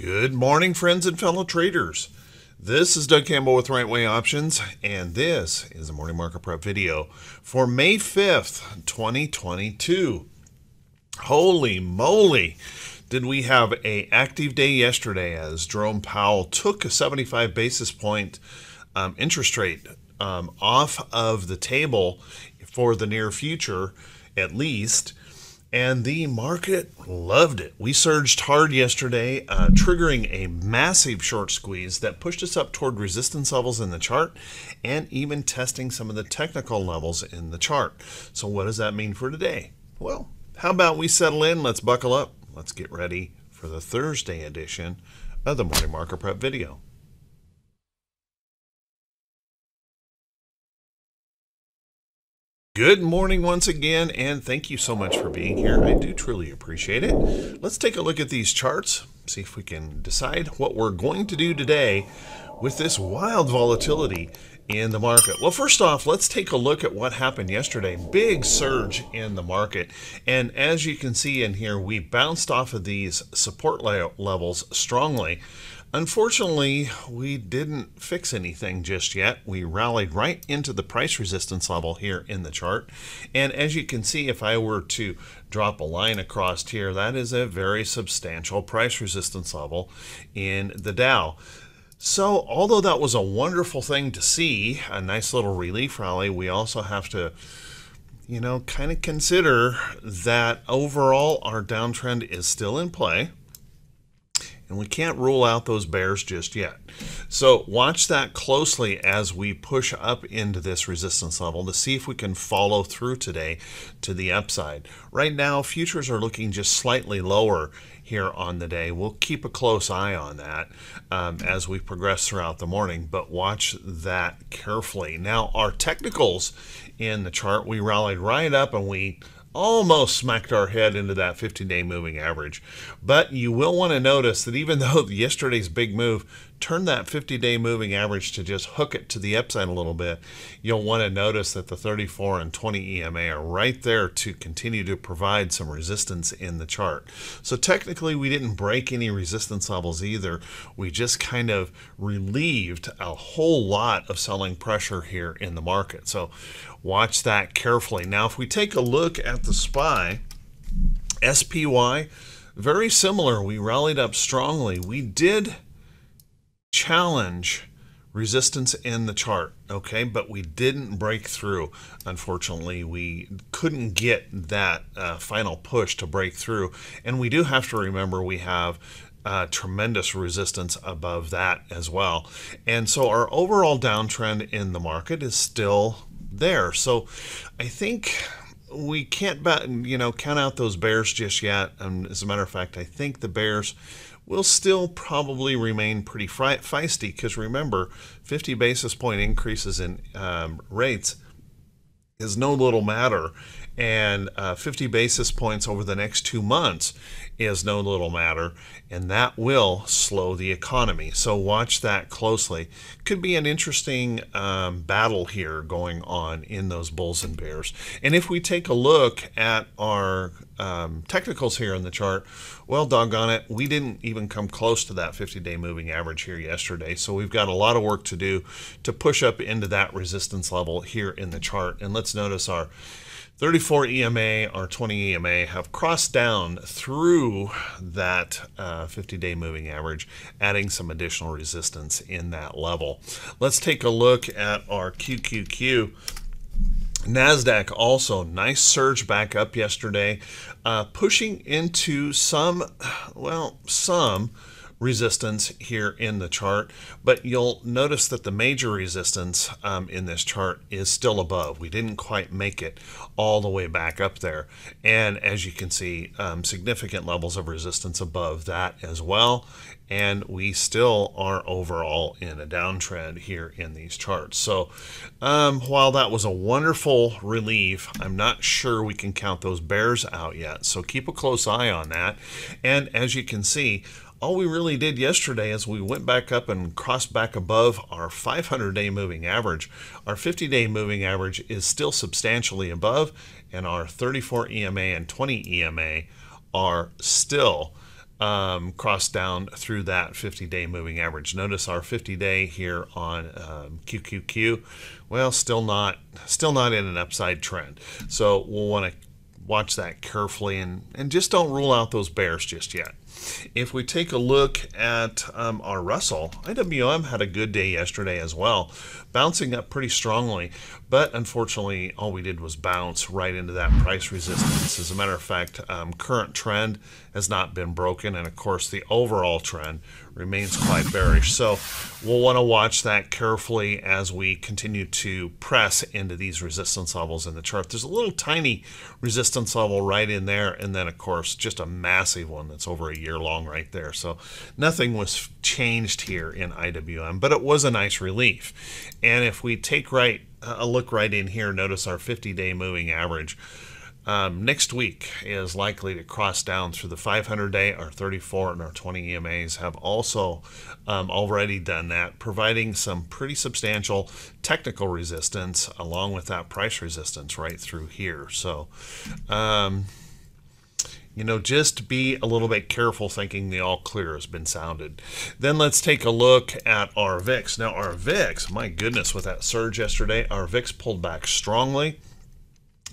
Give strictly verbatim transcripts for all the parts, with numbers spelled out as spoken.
Good morning, friends and fellow traders. This is Doug Campbell with Right Way Options, and this is a Morning Market Prep video for May fifth, twenty twenty-two. Holy moly, did we have an active day yesterday as Jerome Powell took a seventy-five basis point um, interest rate um, off of the table for the near future, at least. And the market loved it. We surged hard yesterday, uh, triggering a massive short squeeze that pushed us up toward resistance levels in the chart and even testing some of the technical levels in the chart. So what does that mean for today? Well, how about we settle in? Let's buckle up. Let's get ready for the Thursday edition of the Morning Market Prep video. Good morning once again, and thank you so much for being here. I do truly appreciate it. Let's take a look at these charts, see if we can decide what we're going to do today with this wild volatility in the market. Well, first off, let's take a look at what happened yesterday. Big surge in the market. And as you can see in here, we bounced off of these support levels strongly. Unfortunately, we didn't fix anything just yet. We rallied right into the price resistance level here in the chart. And as you can see, if I were to drop a line across here, that is a very substantial price resistance level in the Dow. So although that was a wonderful thing to see, a nice little relief rally, we also have to, you know, kind of consider that overall our downtrend is still in play. And we can't rule out those bears just yet. So watch that closely as we push up into this resistance level to see if we can follow through today to the upside. Right now, futures are looking just slightly lower here on the day. We'll keep a close eye on that um, as we progress throughout the morning, but watch that carefully. Now, our technicals in the chart, we rallied right up and we almost smacked our head into that fifty-day moving average. But you will want to notice that even though yesterday's big move turned that fifty-day moving average to just hook it to the upside a little bit, you'll want to notice that the thirty-four and twenty E M A are right there to continue to provide some resistance in the chart. So technically, we didn't break any resistance levels either. We just kind of relieved a whole lot of selling pressure here in the market. So watch that carefully. Now, if we take a look at the S P Y, S P Y, very similar. We rallied up strongly. We did challenge resistance in the chart, okay, but we didn't break through. Unfortunately, we couldn't get that uh, final push to break through. And we do have to remember we have Uh, tremendous resistance above that as well. And so our overall downtrend in the market is still there. So I think we can't, you know, count out those bears just yet. And as a matter of fact, I think the bears will still probably remain pretty feisty, because remember, fifty basis point increases in um, rates is no little matter. And uh, fifty basis points over the next two months is no little matter, and that will slow the economy. So watch that closely. Could be an interesting um, battle here going on in those bulls and bears. And if we take a look at our um, technicals here in the chart, well, doggone it, we didn't even come close to that fifty-day moving average here yesterday. So we've got a lot of work to do to push up into that resistance level here in the chart. And let's notice our thirty-four E M A, our twenty E M A have crossed down through that uh, fifty-day moving average, adding some additional resistance in that level. Let's take a look at our Q Q Q. NASDAQ also, nice surge back up yesterday, uh, pushing into some, well, some resistance here in the chart, but you'll notice that the major resistance um, in this chart is still above. We didn't quite make it all the way back up there. And as you can see, um, significant levels of resistance above that as well. And we still are overall in a downtrend here in these charts. So um, while that was a wonderful relief, I'm not sure we can count those bears out yet. So keep a close eye on that. And as you can see, all we really did yesterday is we went back up and crossed back above our five hundred day moving average. Our fifty day moving average is still substantially above, and our thirty-four E M A and twenty E M A are still um, cross down through that fifty-day moving average. Notice our fifty-day here on um, Q Q Q. Well, still not, still not in an upside trend. So we'll want to watch that carefully, and and just don't rule out those bears just yet. If we take a look at um, our Russell, I W M had a good day yesterday as well, bouncing up pretty strongly, but unfortunately all we did was bounce right into that price resistance. As a matter of fact, um, current trend has not been broken, and of course the overall trend remains quite bearish. So we'll want to watch that carefully as we continue to press into these resistance levels in the chart. There's a little tiny resistance level right in there, and then of course just a massive one that's over a year long right there. So nothing was changed here in I W M, but it was a nice relief. And if we take right a look right in here, notice our fifty-day moving average. Um, next week is likely to cross down through the five hundred day, our thirty-four, and our twenty E M As have also um, already done that, providing some pretty substantial technical resistance along with that price resistance right through here. So, um, you know, just be a little bit careful thinking the all clear has been sounded. Then let's take a look at our V I X. Now, our V I X, my goodness, with that surge yesterday, our V I X pulled back strongly.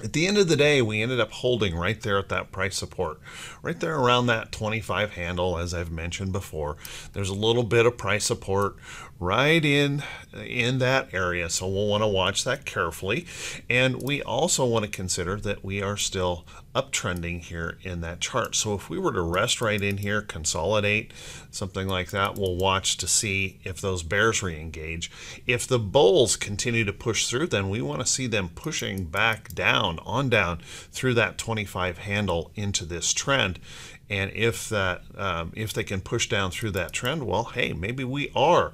At the end of the day, we ended up holding right there at that price support, right there around that twenty-five handle. As I've mentioned before, there's a little bit of price support right in in that area, so we'll want to watch that carefully. And we also want to consider that we are still uptrending here in that chart. So if we were to rest right in here, consolidate, something like that, we'll watch to see if those bears re-engage. If the bulls continue to push through, then we want to see them pushing back down, on down through that twenty-five handle into this trend. And if that, um, if they can push down through that trend, well, hey, maybe we are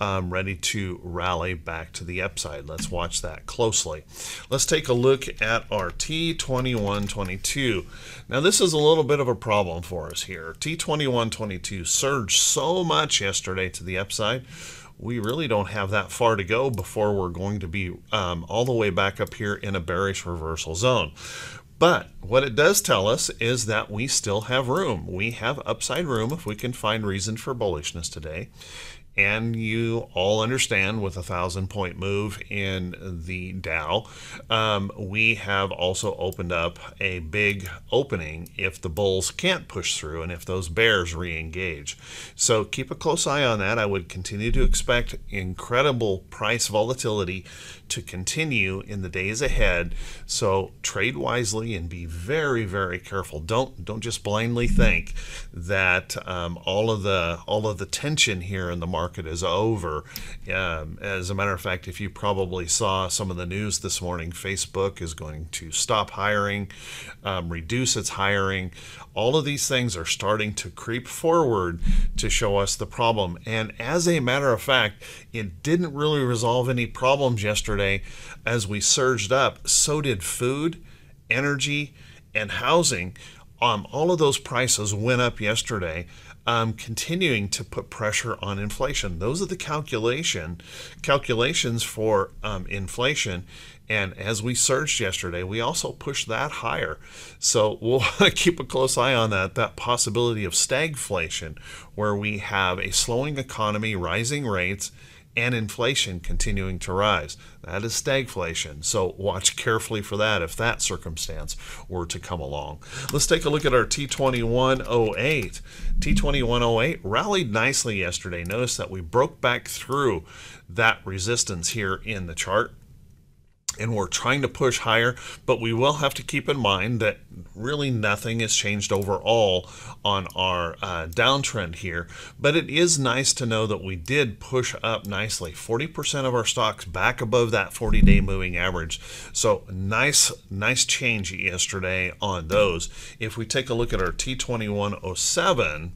um, ready to rally back to the upside. Let's watch that closely. Let's take a look at our T twenty-one twenty-two. Now, this is a little bit of a problem for us here. T twenty-one twenty-two surged so much yesterday to the upside. We really don't have that far to go before we're going to be um, all the way back up here in a bearish reversal zone. But what it does tell us is that we still have room. We have upside room if we can find reason for bullishness today. And you all understand, with a thousand point move in the Dow, um, we have also opened up a big opening if the bulls can't push through and if those bears re-engage. So keep a close eye on that. I would continue to expect incredible price volatility to continue in the days ahead. So trade wisely and be very, very careful. Don't don't just blindly think that um, all of the all of the tension here in the market Market is over. Um, as a matter of fact, if you probably saw some of the news this morning, Facebook is going to stop hiring, um, reduce its hiring. All of these things are starting to creep forward to show us the problem. And as a matter of fact, it didn't really resolve any problems yesterday. As we surged up, so did food, energy, and housing. Um, all of those prices went up yesterday, Um, continuing to put pressure on inflation. Those are the calculation calculations for um, inflation. And as we surged yesterday, we also pushed that higher. So we'll keep a close eye on that, that possibility of stagflation, where we have a slowing economy, rising rates, and inflation continuing to rise. That is stagflation. So watch carefully for that if that circumstance were to come along. Let's take a look at our T twenty-one oh eight. T twenty-one oh eight rallied nicely yesterday. Notice that we broke back through that resistance here in the chart, and we're trying to push higher, but we will have to keep in mind that really nothing has changed overall on our uh, downtrend here. But it is nice to know that we did push up nicely. forty percent of our stocks back above that forty-day moving average. So nice, nice change yesterday on those. If we take a look at our T twenty-one oh seven,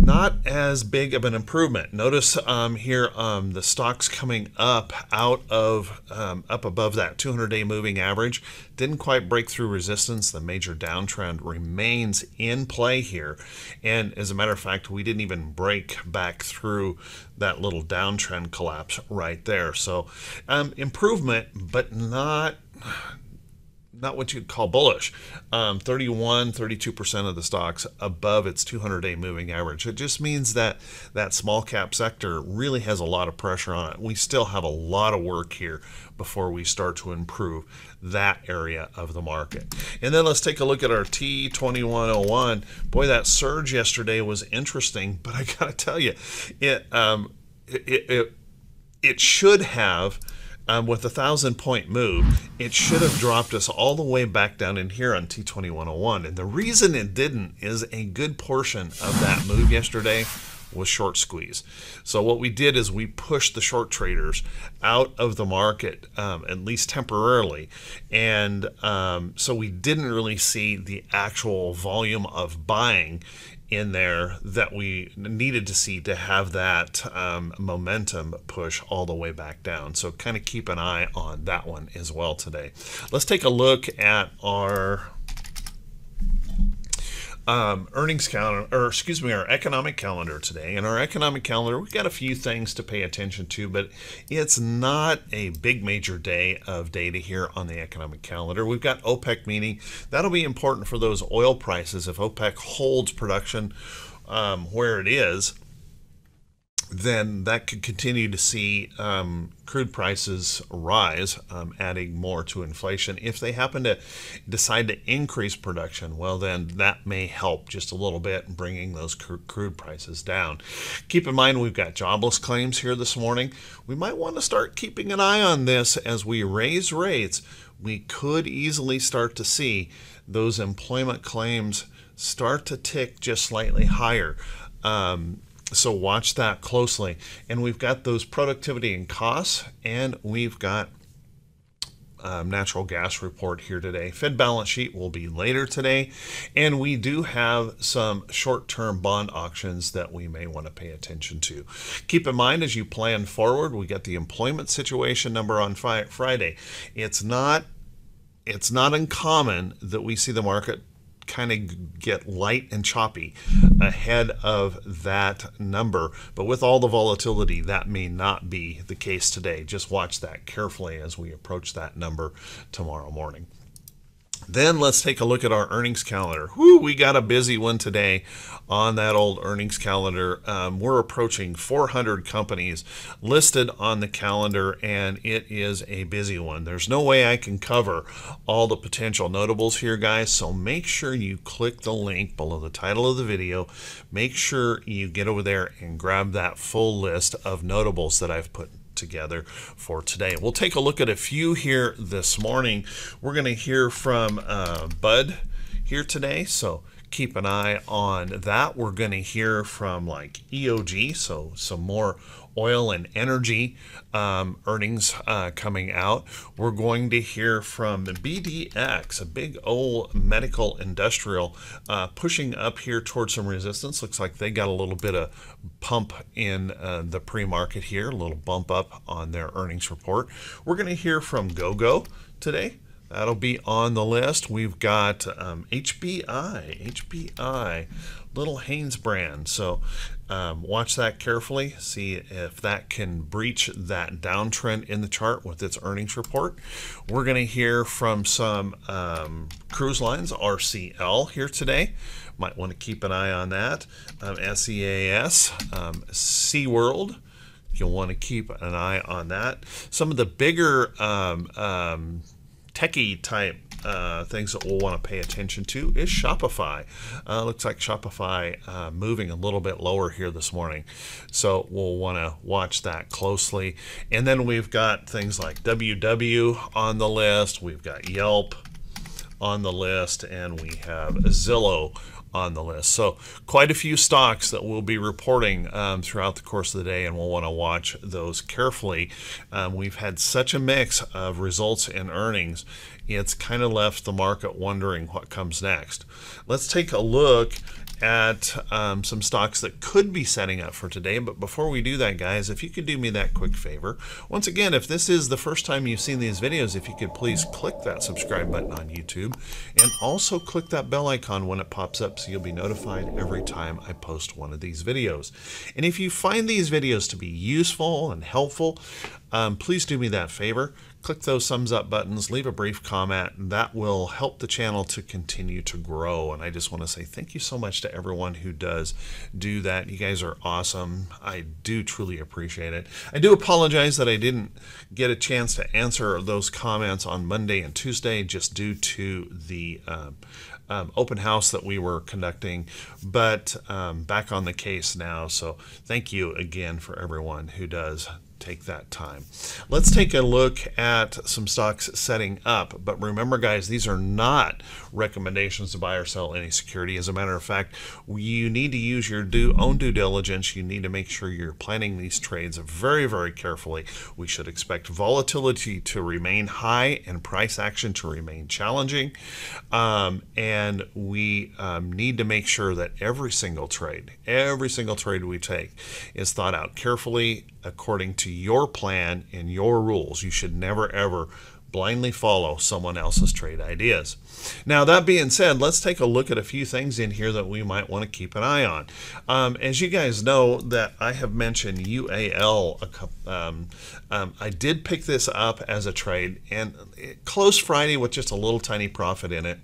not as big of an improvement. Notice um, here um, the stocks coming up out of um, up above that two hundred day moving average didn't quite break through resistance. The major downtrend remains in play here, and as a matter of fact, we didn't even break back through that little downtrend collapse right there. So um, improvement, but not not what you'd call bullish. Um, thirty-one, thirty-two percent of the stocks above its two hundred day moving average. It just means that that small cap sector really has a lot of pressure on it. We still have a lot of work here before we start to improve that area of the market. And then let's take a look at our T twenty-one oh one. Boy, that surge yesterday was interesting, but I gotta tell you, it um, it, it it should have. Um, with a thousand point move, it should have dropped us all the way back down in here on T twenty-one oh one. And the reason it didn't is a good portion of that move yesterday was short squeeze. So what we did is we pushed the short traders out of the market, um, at least temporarily. And um, so we didn't really see the actual volume of buying in there that we needed to see to have that um, momentum push all the way back down. So kind of keep an eye on that one as well today. Let's take a look at our um, earnings calendar, or excuse me, our economic calendar today. In our economic calendar, we've got a few things to pay attention to, but it's not a big major day of data here on the economic calendar. We've got OPEC meeting. That'll be important for those oil prices. If OPEC holds production um, where it is, then that could continue to see um, crude prices rise, um, adding more to inflation. If they happen to decide to increase production, well, then that may help just a little bit in bringing those crude prices down. Keep in mind, we've got jobless claims here this morning. We might want to start keeping an eye on this as we raise rates. We could easily start to see those employment claims start to tick just slightly higher. Um, So watch that closely. And we've got those productivity and costs, and we've got um, natural gas report here today. Fed balance sheet will be later today. And we do have some short-term bond auctions that we may want to pay attention to. Keep in mind, as you plan forward, we got the employment situation number on Friday. It's not, it's not uncommon that we see the market kind of get light and choppy ahead of that number. But with all the volatility, that may not be the case today. Just watch that carefully as we approach that number tomorrow morning. Then let's take a look at our earnings calendar. Whoo, we got a busy one today on that old earnings calendar. Um, we're approaching four hundred companies listed on the calendar, and it is a busy one. There's no way I can cover all the potential notables here, guys, so make sure you click the link below the title of the video. Make sure you get over there and grab that full list of notables that I've put together for today. We'll take a look at a few here this morning. We're going to hear from uh, Bud here today, so keep an eye on that. We're going to hear from like E O G, so some more oil and energy um, earnings uh, coming out. We're going to hear from the B D X, a big old medical industrial, uh, pushing up here towards some resistance. Looks like they got a little bit of pump in uh, the pre-market here, a little bump up on their earnings report. We're going to hear from GoGo today. That'll be on the list. We've got um, H B I, H B I, Little Haynes brand. So um, watch that carefully. See if that can breach that downtrend in the chart with its earnings report. We're going to hear from some um, cruise lines, R C L, here today. Might want to keep an eye on that. Um, S E A S, um, SeaWorld. You'll want to keep an eye on that. Some of the bigger um, um, techie type uh, things that we'll want to pay attention to is Shopify. Uh, looks like Shopify uh, moving a little bit lower here this morning. So we'll want to watch that closely. And then we've got things like W W on the list. We've got Yelp on the list, and we have Zillow on the list. So quite a few stocks that we'll be reporting um, throughout the course of the day, and we'll want to watch those carefully. Um, we've had such a mix of results and earnings, it's kind of left the market wondering what comes next. Let's take a look at um, some stocks that could be setting up for today. But before we do that, guys, if you could do me that quick favor. Once again, if this is the first time you've seen these videos, if you could please click that subscribe button on YouTube, and also click that bell icon when it pops up so you'll be notified every time I post one of these videos. And if you find these videos to be useful and helpful, um, please do me that favor. Click those thumbs up buttons, leave a brief comment, and that will help the channel to continue to grow. And I just want to say thank you so much to everyone who does do that. You guys are awesome. I do truly appreciate it. I do apologize that I didn't get a chance to answer those comments on Monday and Tuesday just due to the um, um, open house that we were conducting, but um, back on the case now. So thank you again for everyone who does take that time. Let's take a look at some stocks setting up, but remember guys, these are not recommendations to buy or sell any security. As a matter of fact, you need to use your due, own due diligence. You need to make sure you're planning these trades very, very carefully. We should expect volatility to remain high and price action to remain challenging. Um, and we um, need to make sure that every single trade, every single trade we take is thought out carefully according to your plan and your rules. You should never ever blindly follow someone else's trade ideas. Now that being said, let's take a look at a few things in here that we might want to keep an eye on. Um, as you guys know that I have mentioned U A L, a couple, um, um, I did pick this up as a trade and it closed Friday with just a little tiny profit in it.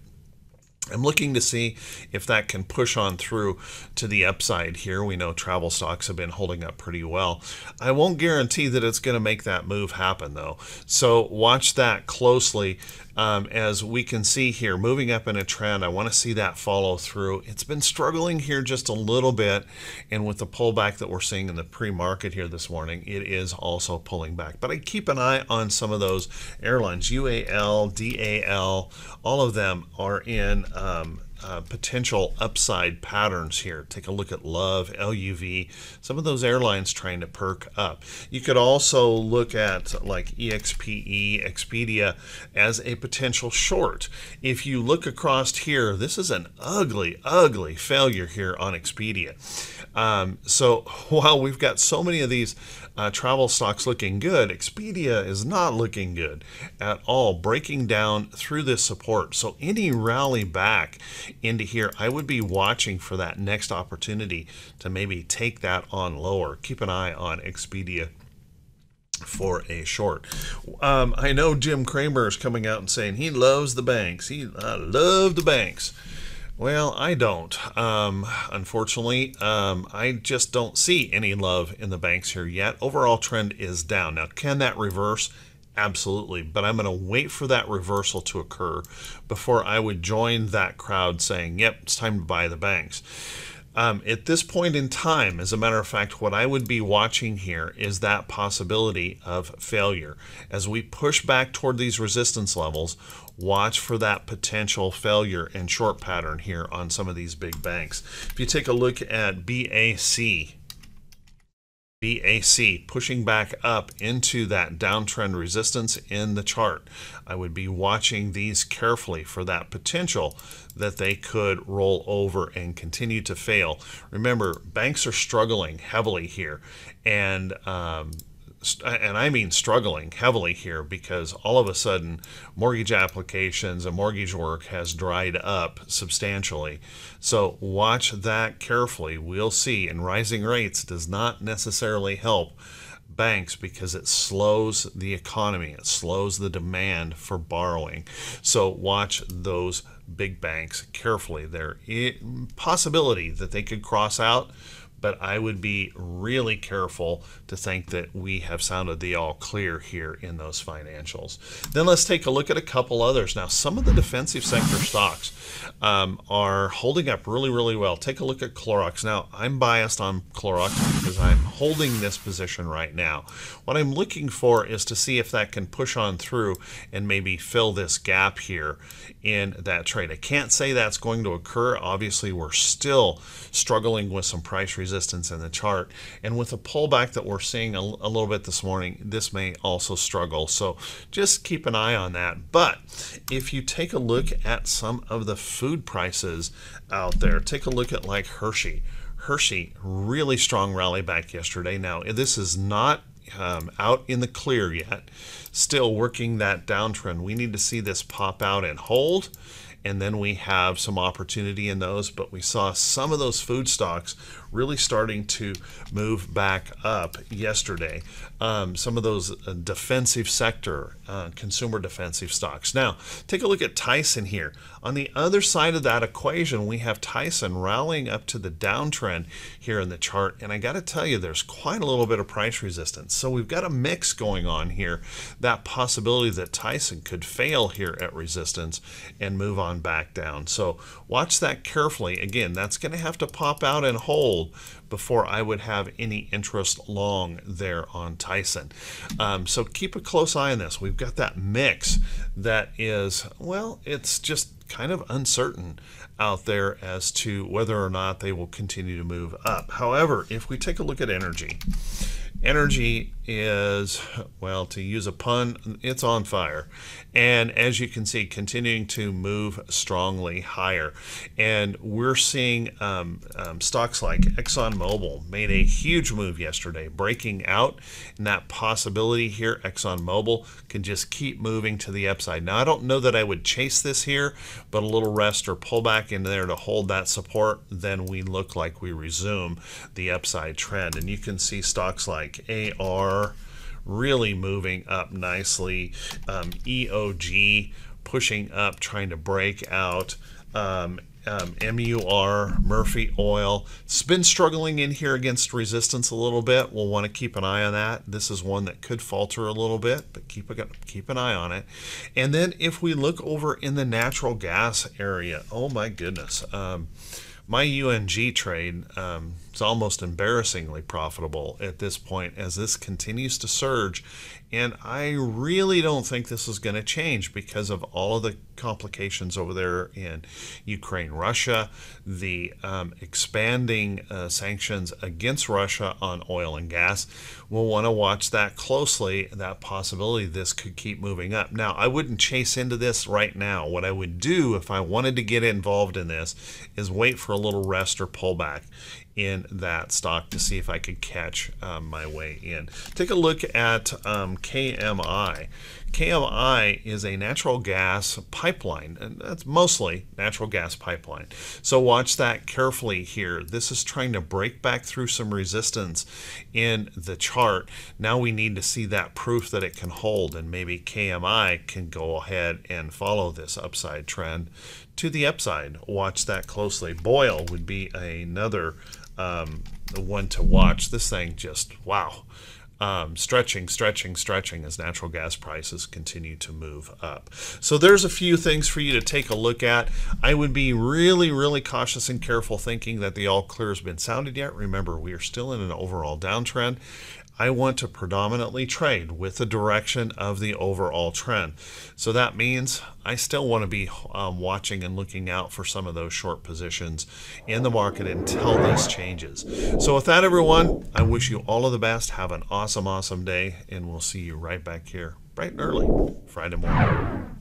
I'm looking to see if that can push on through to the upside here. We know travel stocks have been holding up pretty well. I won't guarantee that it's going to make that move happen though. So watch that closely. Um, as we can see here, moving up in a trend, I want to see that follow through. It's been struggling here just a little bit, and with the pullback that we're seeing in the pre-market here this morning, it is also pulling back. But I keep an eye on some of those airlines, U A L, D A L, all of them are in um, Uh, potential upside patterns here. Take a look at L U V, L U V, some of those airlines trying to perk up. You could also look at like E X P E, Expedia as a potential short. If you look across here, this is an ugly, ugly failure here on Expedia. Um, so while we've got so many of these uh, travel stocks looking good, Expedia is not looking good at all, breaking down through this support. So any rally back into here, I would be watching for that next opportunity to maybe take that on lower. Keep an eye on Expedia for a short. Um, I know Jim Cramer is coming out and saying he loves the banks. He I love the banks. Well, I don't. Um, unfortunately, um, I just don't see any love in the banks here yet. Overall trend is down. Now, can that reverse? Absolutely, but I'm going to wait for that reversal to occur before I would join that crowd saying, yep, it's time to buy the banks. Um, at this point in time, as a matter of fact, what I would be watching here is that possibility of failure. As we push back toward these resistance levels, watch for that potential failure and short pattern here on some of these big banks. If you take a look at B A C, B A C pushing back up into that downtrend resistance in the chart. I would be watching these carefully for that potential that they could roll over and continue to fail. Remember, banks are struggling heavily here, and um, and I mean struggling heavily here because all of a sudden mortgage applications and mortgage work has dried up substantially. So watch that carefully. We'll see. And rising rates does not necessarily help banks because it slows the economy. It slows the demand for borrowing. So watch those big banks carefully. There is a possibility that they could cross out, but I would be really careful to think that we have sounded the all clear here in those financials. Then let's take a look at a couple others. Now, some of the defensive sector stocks um, are holding up really, really well. Take a look at Clorox. Now, I'm biased on Clorox because I'm holding this position right now. What I'm looking for is to see if that can push on through and maybe fill this gap here in that trade. I can't say that's going to occur. Obviously, we're still struggling with some price resistance resistance in the chart, and with a pullback that we're seeing a, a little bit this morning, this may also struggle. So just keep an eye on that. But if you take a look at some of the food prices out there, take a look at like Hershey. Hershey, really strong rally back yesterday. Now, this is not Um, out in the clear yet, still working that downtrend. We need to see this pop out and hold, and then we have some opportunity in those, but we saw some of those food stocks really starting to move back up yesterday. Um, some of those defensive sector, uh, consumer defensive stocks. Now, take a look at Tyson here. On the other side of that equation, we have Tyson rallying up to the downtrend here in the chart, and I gotta tell you, there's quite a little bit of price resistance. So we've got a mix going on here, that possibility that Tyson could fail here at resistance and move on back down. So watch that carefully. Again, that's gonna have to pop out and hold before I would have any interest long there on Tyson. Um, so keep a close eye on this. We've got that mix that is, well, it's just kind of uncertain out there as to whether or not they will continue to move up. However, if we take a look at energy, energy is, well, to use a pun, it's on fire. And as you can see, continuing to move strongly higher. And we're seeing um, um, stocks like ExxonMobil made a huge move yesterday, breaking out. And that possibility here, ExxonMobil can just keep moving to the upside. Now, I don't know that I would chase this here, but a little rest or pullback in there to hold that support, then we look like we resume the upside trend. And you can see stocks like A R really moving up nicely, um, E O G pushing up, trying to break out, um, Um, M U R, Murphy Oil. It's been struggling in here against resistance a little bit. We'll want to keep an eye on that. This is one that could falter a little bit, but keep a, keep an eye on it. And then if we look over in the natural gas area, oh my goodness. Um, my U N G trade um, is almost embarrassingly profitable at this point as this continues to surge. And I really don't think this is going to change because of all of the complications over there in Ukraine, Russia, the um, expanding uh, sanctions against Russia on oil and gas. We'll want to watch that closely, that possibility this could keep moving up. Now, I wouldn't chase into this right now. What I would do if I wanted to get involved in this is wait for a little rest or pullback in that stock to see if I could catch um, my way in. Take a look at um, K M I. K M I is a natural gas pipeline, and that's mostly natural gas pipeline. So watch that carefully here. This is trying to break back through some resistance in the chart. Now we need to see that proof that it can hold, and maybe K M I can go ahead and follow this upside trend to the upside. Watch that closely. Boyle would be another um, one to watch. This thing just, wow. Um, stretching, stretching, stretching as natural gas prices continue to move up. So there's a few things for you to take a look at. I would be really, really cautious and careful thinking that the all clear has been sounded yet. Remember, we are still in an overall downtrend. I want to predominantly trade with the direction of the overall trend. So that means I still want to be um, watching and looking out for some of those short positions in the market until this changes. So with that, everyone, I wish you all of the best. Have an awesome, awesome day, and we'll see you right back here bright and early Friday morning.